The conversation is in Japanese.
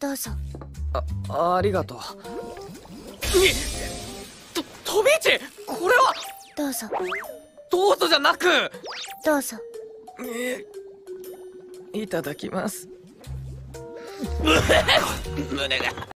どうぞ。ありがとう。飛び位置、これは。どうぞ。どうぞじゃなく、どうぞ。いただきます。胸が